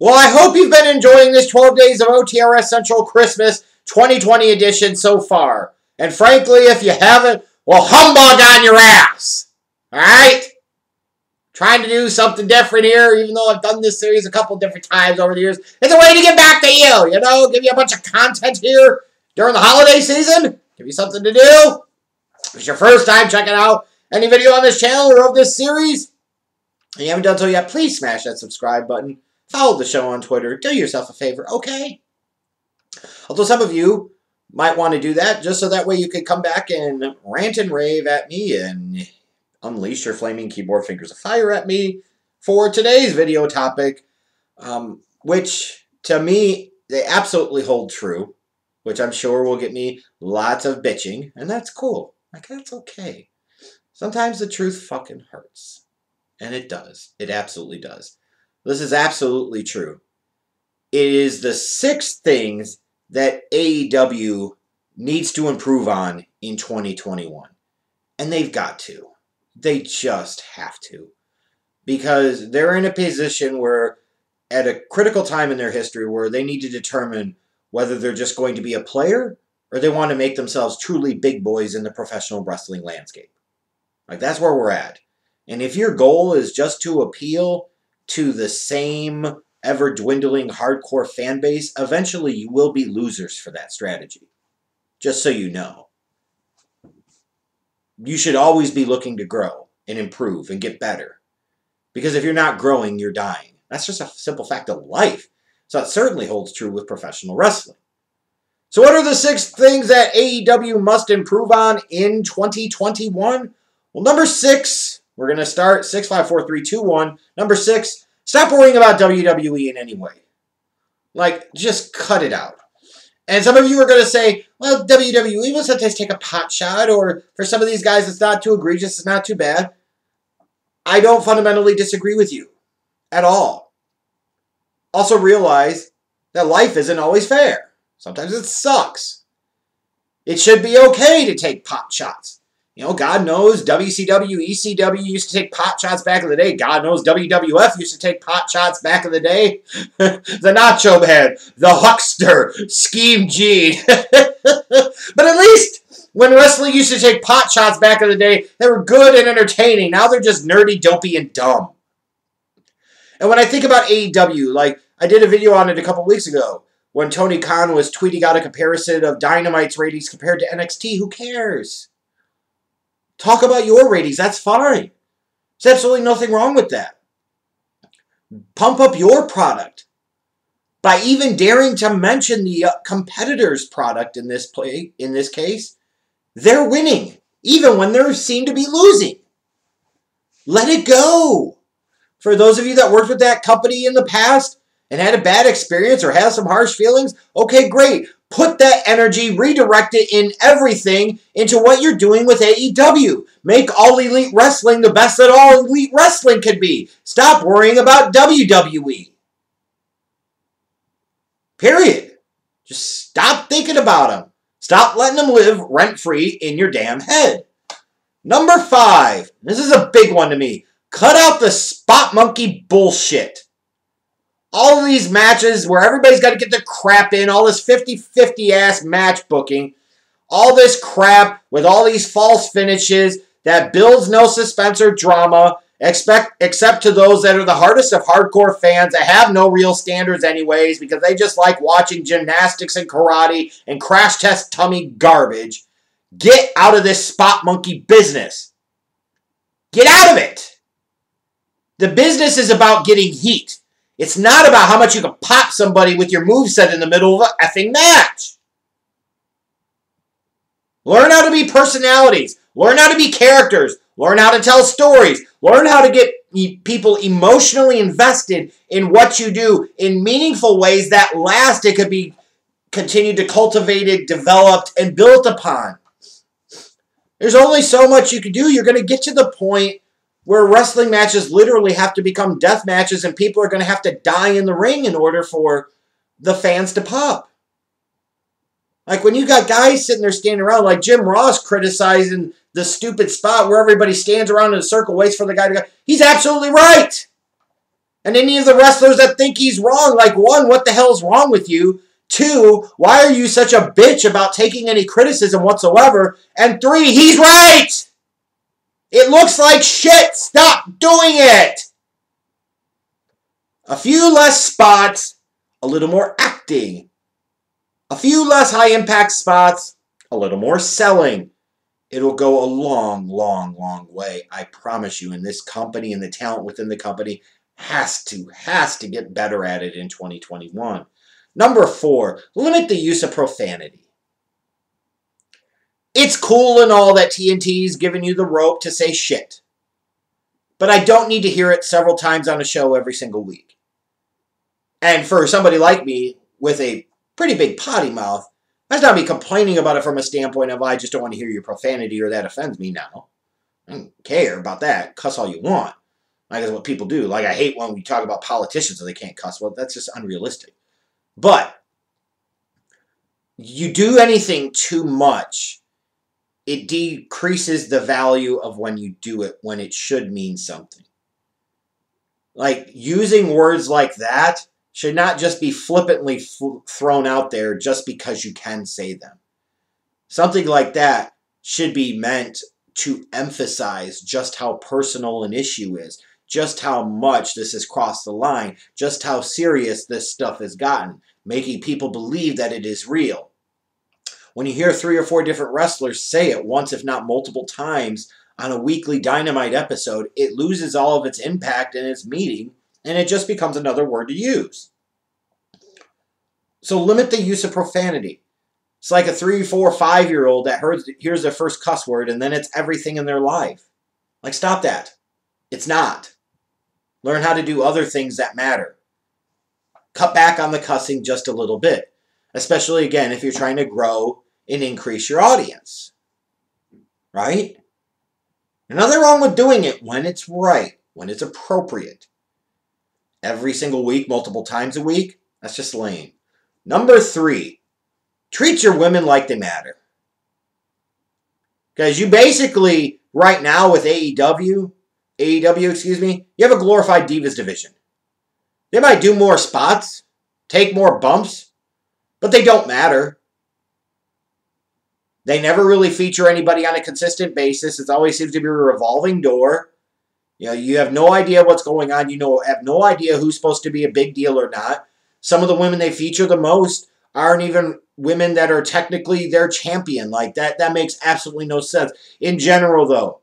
Well, I hope you've been enjoying this 12 Days of OTRS Central Christmas 2020 edition so far. And frankly, if you haven't, well, humbug on your ass. Alright? Trying to do something different here, even though I've done this series a couple different times over the years. It's a way to get back to you, you know? Give you a bunch of content here during the holiday season. Give you something to do. If it's your first time checking out any video on this channel or of this series, and you haven't done so yet, please smash that subscribe button. Follow the show on Twitter. Do yourself a favor, okay? Although some of you might want to do that, just so that way you could come back and rant and rave at me and unleash your flaming keyboard fingers of fire at me for today's video topic, which, to me, they absolutely hold true, which I'm sure will get me lots of bitching, and that's cool. Like, that's okay. Sometimes the truth fucking hurts. And it does. It absolutely does. This is absolutely true. It is the 6 things that AEW needs to improve on in 2021. And they've got to. They just have to. Because they're in a position where, at a critical time in their history, where they need to determine whether they're just going to be a player or they want to make themselves truly big boys in the professional wrestling landscape. Like, that's where we're at. And if your goal is just to appeal to the same ever-dwindling hardcore fan base, eventually you will be losers for that strategy. Just so you know. You should always be looking to grow and improve and get better. Because if you're not growing, you're dying. That's just a simple fact of life. So it certainly holds true with professional wrestling. So what are the 6 things that AEW must improve on in 2021? Well, number 6... we're going to start 6, 5, 4, 3, 2, 1. Number 6, stop worrying about WWE in any way. Like, just cut it out. And some of you are going to say, well, WWE will sometimes take a pot shot, or for some of these guys, it's not too egregious, it's not too bad. I don't fundamentally disagree with you at all. Also realize that life isn't always fair. Sometimes it sucks. It should be okay to take pot shots. You know, God knows WCW, ECW used to take pot shots back in the day. God knows WWF used to take pot shots back in the day. The Nacho Man, the Huckster, Scheme Gene. But at least when wrestling used to take pot shots back in the day, they were good and entertaining. Now they're just nerdy, dopey, and dumb. And when I think about AEW, like, I did a video on it a couple weeks ago when Tony Khan was tweeting out a comparison of Dynamite's ratings compared to NXT. Who cares? Talk about your ratings. That's fine. There's absolutely nothing wrong with that. Pump up your product by even daring to mention the competitor's product in this play. In this case, they're winning, even when they seem to be losing. Let it go. For those of you that worked with that company in the past and had a bad experience or have some harsh feelings, okay, great. Put that energy, redirect it in everything into what you're doing with AEW. Make All Elite Wrestling the best that All Elite Wrestling could be. Stop worrying about WWE. Period. Just stop thinking about them. Stop letting them live rent-free in your damn head. Number 5. This is a big one to me. Cut out the spot monkey bullshit. All of these matches where everybody's got to get the crap in, all this 50-50 ass match booking, all this crap with all these false finishes that builds no suspense or drama, except to those that are the hardest of hardcore fans that have no real standards anyways because they just like watching gymnastics and karate and crash test tummy garbage. Get out of this spot monkey business. Get out of it. The business is about getting heat. It's not about how much you can pop somebody with your moveset in the middle of a effing match. Learn how to be personalities. Learn how to be characters. Learn how to tell stories. Learn how to get people emotionally invested in what you do in meaningful ways that last. It could be continued to cultivated, developed, and built upon. There's only so much you can do. You're going to get to the point where wrestling matches literally have to become death matches and people are going to have to die in the ring in order for the fans to pop. Like when you got guys sitting there standing around like Jim Ross criticizing the stupid spot where everybody stands around in a circle, waits for the guy to go. He's absolutely right. And any of the wrestlers that think he's wrong, like, one, what the hell's wrong with you? Two, why are you such a bitch about taking any criticism whatsoever? And three, he's right! It looks like shit. Stop doing it! A few less spots, a little more acting. A few less high-impact spots, a little more selling. It'll go a long, long, long way. I promise you, in this company and the talent within the company has to get better at it in 2021. Number four, limit the use of profanity. It's cool and all that TNT's giving you the rope to say shit, but I don't need to hear it several times on a show every single week. And for somebody like me with a pretty big potty mouth, that's not me complaining about it from a standpoint of I just don't want to hear your profanity or that offends me now. I don't care about that. Cuss all you want. Like, that's what people do. Like, I hate when we talk about politicians and they can't cuss. Well, that's just unrealistic. But you do anything too much, it decreases the value of when you do it, when it should mean something. Like, using words like that should not just be flippantly thrown out there just because you can say them. Something like that should be meant to emphasize just how personal an issue is, just how much this has crossed the line, just how serious this stuff has gotten, making people believe that it is real. When you hear 3 or 4 different wrestlers say it once, if not multiple times, on a weekly Dynamite episode, it loses all of its impact and its meaning, and it just becomes another word to use. So limit the use of profanity. It's like a 3, 4, 5-year-old that hears their first cuss word and then it's everything in their life. Like, stop that. It's not. Learn how to do other things that matter. Cut back on the cussing just a little bit. Especially, again, if you're trying to grow and increase your audience. Right? There's nothing wrong with doing it when it's right, when it's appropriate. Every single week, multiple times a week, that's just lame. Number three. Treat your women like they matter. Because you basically, right now with AEW, you have a glorified Divas division. They might do more spots, take more bumps, but they don't matter. They never really feature anybody on a consistent basis. It always seems to be a revolving door. You know, you have no idea what's going on. You know, have no idea who's supposed to be a big deal or not. Some of the women they feature the most aren't even women that are technically their champion. Like, that makes absolutely no sense. In general, though,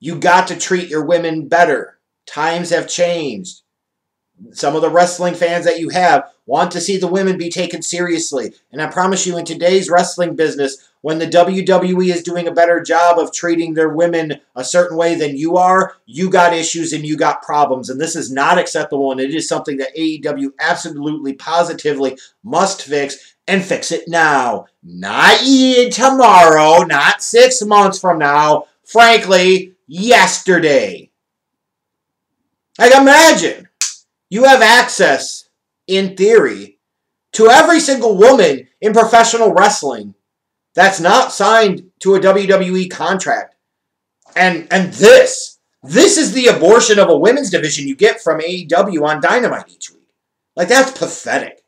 you got to treat your women better. Times have changed. Some of the wrestling fans that you have want to see the women be taken seriously. And I promise you, in today's wrestling business, when the WWE is doing a better job of treating their women a certain way than you are, you got issues and you got problems. And this is not acceptable, and it is something that AEW absolutely, positively must fix, and fix it now. Not tomorrow, not 6 months from now. Frankly, yesterday. Like, imagine. You have access, in theory, to every single woman in professional wrestling that's not signed to a WWE contract. And this is the abortion of a women's division you get from AEW on Dynamite each week. Like, that's pathetic.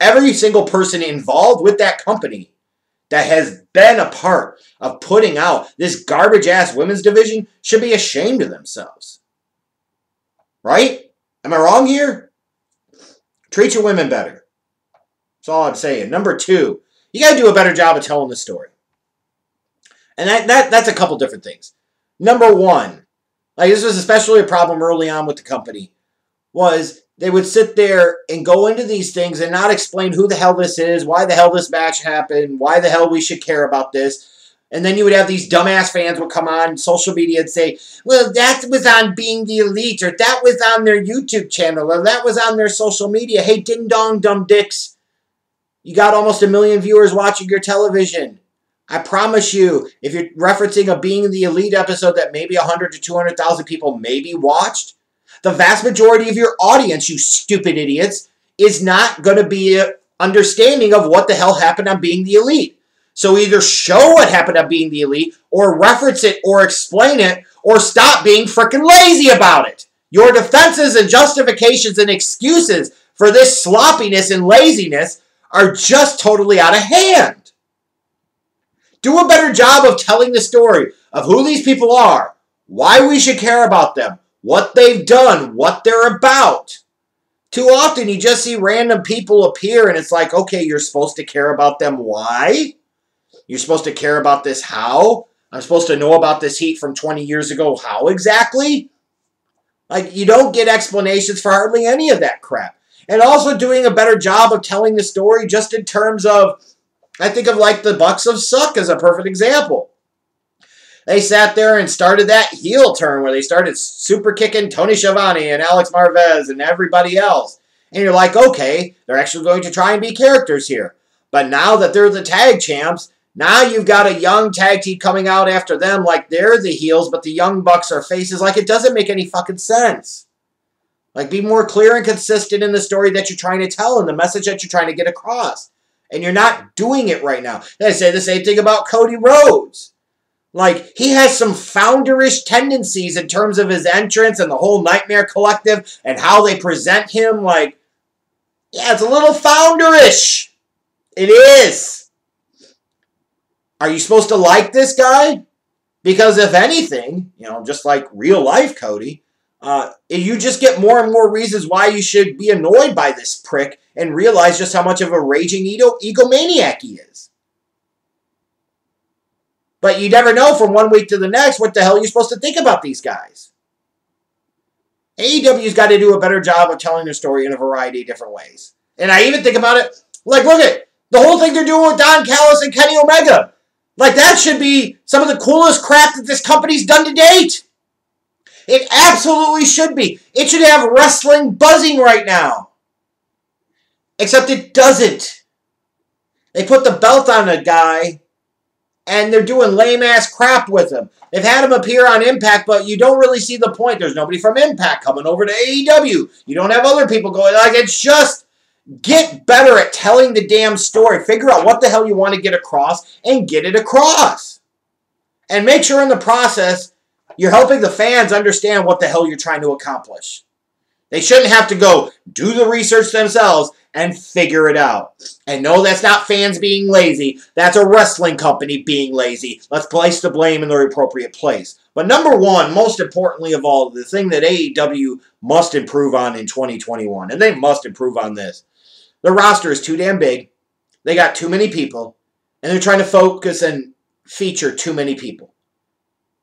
Every single person involved with that company that has been a part of putting out this garbage-ass women's division should be ashamed of themselves. Right? Am I wrong here? Treat your women better. That's all I'm saying. Number two, you got to do a better job of telling the story. And that's a couple different things. Number one, like, this was especially a problem early on with the company, was they would sit there and go into these things and not explain who the hell this is, why the hell this match happened, why the hell we should care about this. And then you would have these dumbass fans would come on social media and say, well, that was on Being the Elite, or that was on their YouTube channel, or that was on their social media. Hey, ding dong, dumb dicks. You got almost 1 million viewers watching your television. I promise you, if you're referencing a Being the Elite episode that maybe 100 to 200,000 people maybe watched, the vast majority of your audience, you stupid idiots, is not going to be understanding of what the hell happened on Being the Elite. So either show what happened on Being the Elite, or reference it, or explain it, or stop being freaking lazy about it. Your defenses and justifications and excuses for this sloppiness and laziness are just totally out of hand. Do a better job of telling the story of who these people are, why we should care about them, what they've done, what they're about. Too often you just see random people appear and it's like, okay, you're supposed to care about them. Why? You're supposed to care about this. How? I'm supposed to know about this heat from 20 years ago. How exactly? Like, you don't get explanations for hardly any of that crap. And also doing a better job of telling the story just in terms of, I think of like the Bucks of Suck as a perfect example. They sat there and started that heel turn where they started super kicking Tony Schiavone and Alex Marvez and everybody else. And you're like, okay, they're actually going to try and be characters here. But now that they're the tag champs, now you've got a young tag team coming out after them like they're the heels, but the young Bucks are faces. Like, it doesn't make any fucking sense. Like, be more clear and consistent in the story that you're trying to tell and the message that you're trying to get across. And you're not doing it right now. They say the same thing about Cody Rhodes. Like, he has some founderish tendencies in terms of his entrance and the whole Nightmare Collective and how they present him. Like, yeah, it's a little founderish. It is. Are you supposed to like this guy? Because if anything, you know, just like real life Cody, you just get more and more reasons why you should be annoyed by this prick and realize just how much of a raging egomaniac he is. But you never know from one week to the next what the hell you're supposed to think about these guys. AEW's got to do a better job of telling their story in a variety of different ways. And I even think about it, like, look at the whole thing they're doing with Don Callis and Kenny Omega. Like, that should be some of the coolest crap that this company's done to date. It absolutely should be. It should have wrestling buzzing right now. Except it doesn't. They put the belt on a guy, and they're doing lame-ass crap with him. They've had him appear on Impact, but you don't really see the point. There's nobody from Impact coming over to AEW. You don't have other people going. Like, it's just, get better at telling the damn story. Figure out what the hell you want to get across and get it across. And make sure in the process, you're helping the fans understand what the hell you're trying to accomplish. They shouldn't have to go do the research themselves and figure it out. And no, that's not fans being lazy. That's a wrestling company being lazy. Let's place the blame in the appropriate place. But number one, most importantly of all, the thing that AEW must improve on in 2021, and they must improve on this, the roster is too damn big. They got too many people, and they're trying to focus and feature too many people.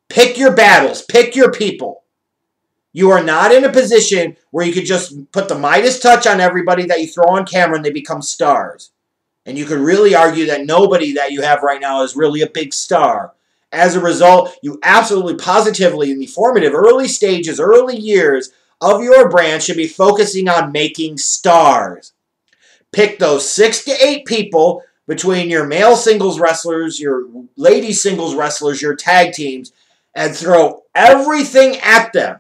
Pick your battles. Pick your people. You are not in a position where you could just put the Midas touch on everybody that you throw on camera and they become stars. And you could really argue that nobody that you have right now is really a big star. As a result, you absolutely positively in the formative early stages, early years of your brand should be focusing on making stars. Pick those 6 to 8 people between your male singles wrestlers, your lady singles wrestlers, your tag teams, and throw everything at them.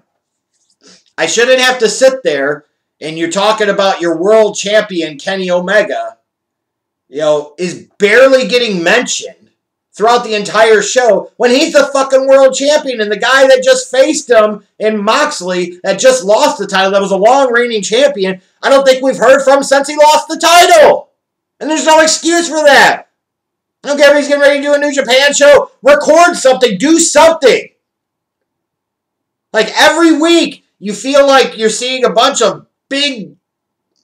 I shouldn't have to sit there and you're talking about your world champion, Kenny Omega, you know, is barely getting mentioned throughout the entire show when he's the fucking world champion and the guy that just faced him in Moxley that just lost the title, that was a long reigning champion, I don't think we've heard from since he lost the title. And there's no excuse for that. I don't care if he's getting ready to do a New Japan show. Record something. Do something. Like every week, you feel like you're seeing a bunch of big,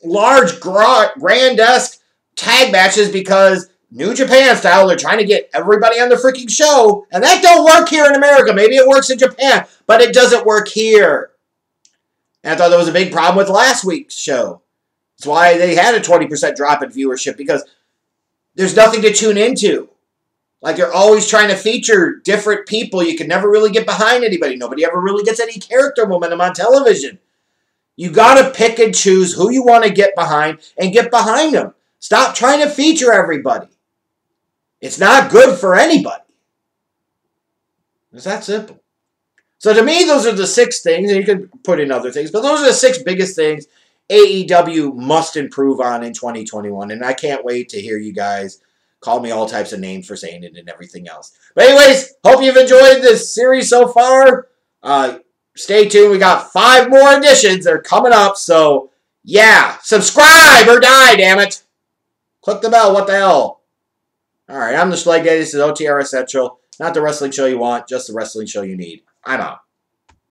large, grandesque tag matches because New Japan style, they're trying to get everybody on the freaking show. And that don't work here in America. Maybe it works in Japan, but it doesn't work here. And I thought that was a big problem with last week's show. That's why they had a 20% drop in viewership, because there's nothing to tune into. Like, you're always trying to feature different people. You can never really get behind anybody. Nobody ever really gets any character momentum on television. You got to pick and choose who you want to get behind and get behind them. Stop trying to feature everybody. It's not good for anybody. It's that simple. So to me, those are the 6 things, and you can put in other things, but those are the 6 biggest things AEW must improve on in 2021, and I can't wait to hear you guys call me all types of names for saying it and everything else. But anyways, hope you've enjoyed this series so far. stay tuned. We got 5 more editions. They're coming up, so yeah. Subscribe or die, damn it. Click the bell. What the hell? All right, I'm the Schlegate. This is OTRS Central. Not the wrestling show you want, just the wrestling show you need. I'm out.